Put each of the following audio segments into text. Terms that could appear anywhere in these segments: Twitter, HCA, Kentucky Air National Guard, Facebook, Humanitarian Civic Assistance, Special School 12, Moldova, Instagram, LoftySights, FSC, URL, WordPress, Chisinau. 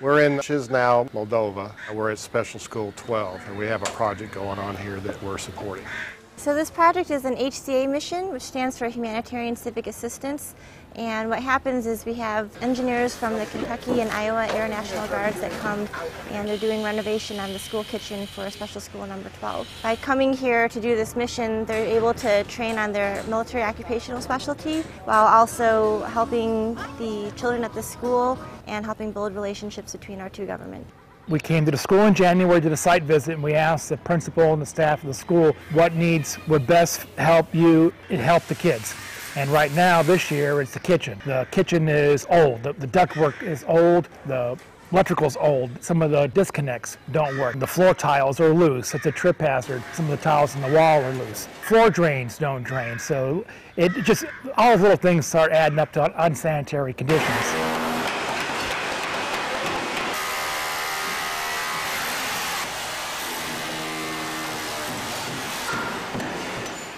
We're in Chisinau, Moldova. We're at Special School 12, and we have a project going on here that we're supporting. So this project is an HCA mission, which stands for Humanitarian Civic Assistance. And what happens is we have engineers from the Kentucky and Iowa Air National Guards that come, and they're doing renovation on the school kitchen for Special School number 12. By coming here to do this mission, they're able to train on their military occupational specialty while also helping the children at the school and helping build relationships between our two governments. We came to the school in January, did a site visit, and we asked the principal and the staff of the school what needs would best help you help the kids. And right now, this year, it's the kitchen. The kitchen is old, the ductwork is old, the electrical's old, some of the disconnects don't work. The floor tiles are loose, it's a trip hazard. Some of the tiles in the wall are loose. Floor drains don't drain, so it just, all those little things start adding up to unsanitary conditions.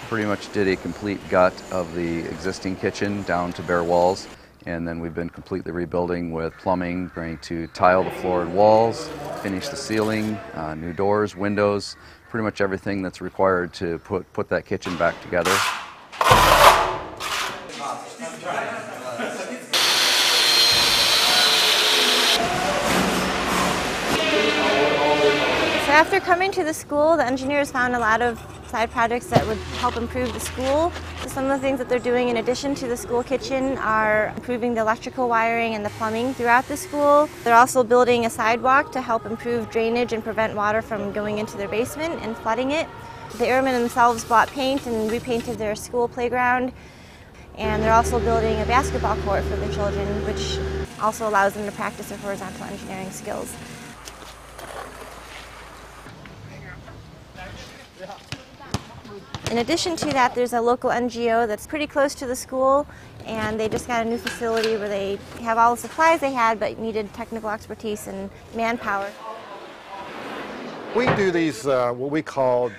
Pretty much did a complete gut of the existing kitchen down to bare walls, and then we've been completely rebuilding with plumbing, going to tile the floor and walls, finish the ceiling, new doors, windows, pretty much everything that's required to put that kitchen back together. After coming to the school, the engineers found a lot of side projects that would help improve the school. So some of the things that they're doing in addition to the school kitchen are improving the electrical wiring and the plumbing throughout the school. They're also building a sidewalk to help improve drainage and prevent water from going into their basement and flooding it. The airmen themselves bought paint and repainted their school playground. And they're also building a basketball court for the children, which also allows them to practice their horizontal engineering skills. In addition to that, there's a local NGO that's pretty close to the school, and they just got a new facility where they have all the supplies they had but needed technical expertise and manpower. We do these what we call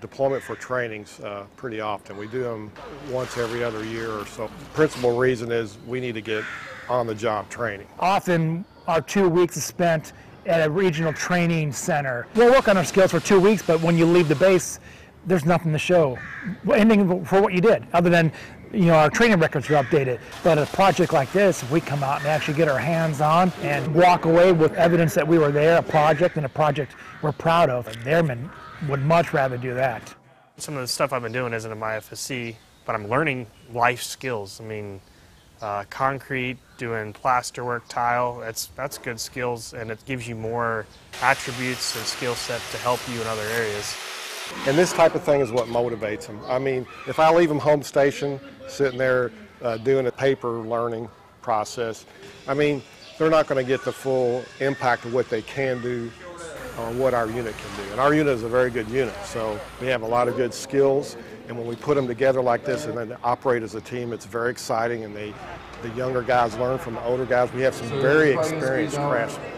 deployment for trainings pretty often. We do them once every other year or so. The principal reason is we need to get on-the-job training. Often our 2 weeks is spent at a regional training center. We'll work on our skills for 2 weeks, but when you leave the base, there's nothing to show, anything for what you did, other than, you know, our training records are updated. But a project like this, if we come out and actually get our hands on and walk away with evidence that we were there, a project, and a project we're proud of, the airmen would much rather do that. Some of the stuff I've been doing isn't in my FSC, but I'm learning life skills. I mean, concrete, doing plasterwork, tile, that's good skills, and it gives you more attributes and skill set to help you in other areas. And this type of thing is what motivates them. I mean, if I leave them home station, sitting there doing a paper learning process, I mean, they're not going to get the full impact of what they can do or what our unit can do. And our unit is a very good unit, so we have a lot of good skills. And when we put them together like this and then operate as a team, it's very exciting. And the younger guys learn from the older guys. We have some very experienced craftsmen.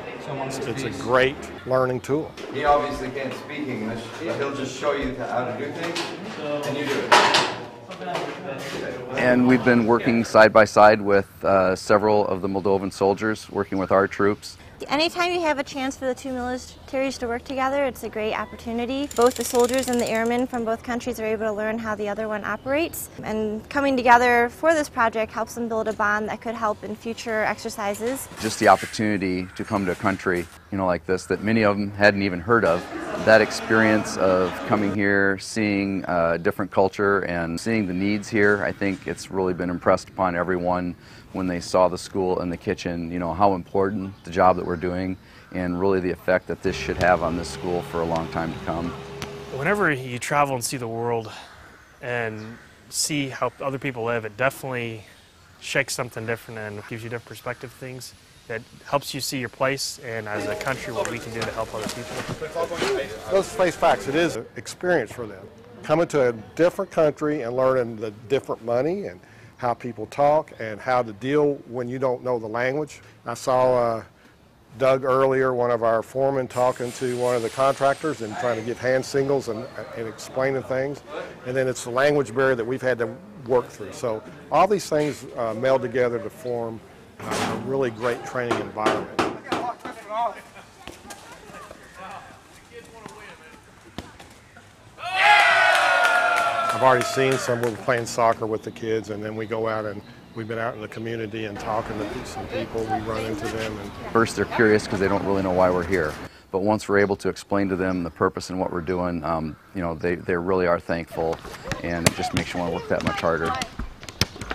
It's a great learning tool. He obviously can't speak English, but he'll just show you how to do things, and you do it. And we've been working side by side with several of the Moldovan soldiers, working with our troops. Anytime you have a chance for the two militaries to work together, it's a great opportunity. Both the soldiers and the airmen from both countries are able to learn how the other one operates. And coming together for this project helps them build a bond that could help in future exercises. Just the opportunity to come to a country, you know, like this that many of them hadn't even heard of. That experience of coming here, seeing a different culture and seeing the needs here, I think it's really been impressed upon everyone when they saw the school and the kitchen, you know, how important the job that we're doing and really the effect that this should have on this school for a long time to come. Whenever you travel and see the world and see how other people live, it definitely shakes something different and gives you different perspective things. That helps you see your place and as a country what we can do to help other people. Let's face facts, it is an experience for them. Coming to a different country and learning the different money and how people talk and how to deal when you don't know the language. I saw Doug earlier, one of our foremen, talking to one of the contractors and trying to give hand signals and explaining things. And then it's the language barrier that we've had to work through. So all these things meld together to form a really great training environment. off. The kids want to win, man. Yeah! I've already seen some. We're playing soccer with the kids, and then we go out and we've been out in the community and talking to some people. We run into them. And first, they're curious because they don't really know why we're here. But once we're able to explain to them the purpose and what we're doing, you know, they really are thankful, and it just makes you want to work that much harder.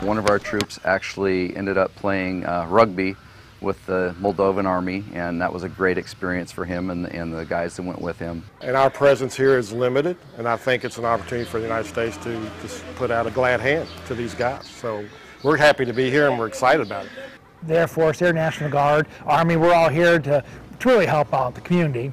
One of our troops actually ended up playing rugby with the Moldovan Army, and that was a great experience for him and the guys that went with him. And our presence here is limited, and I think it's an opportunity for the United States to just put out a glad hand to these guys. So we're happy to be here, and we're excited about it. The Air Force, Air National Guard, Army, we're all here to really help out the community.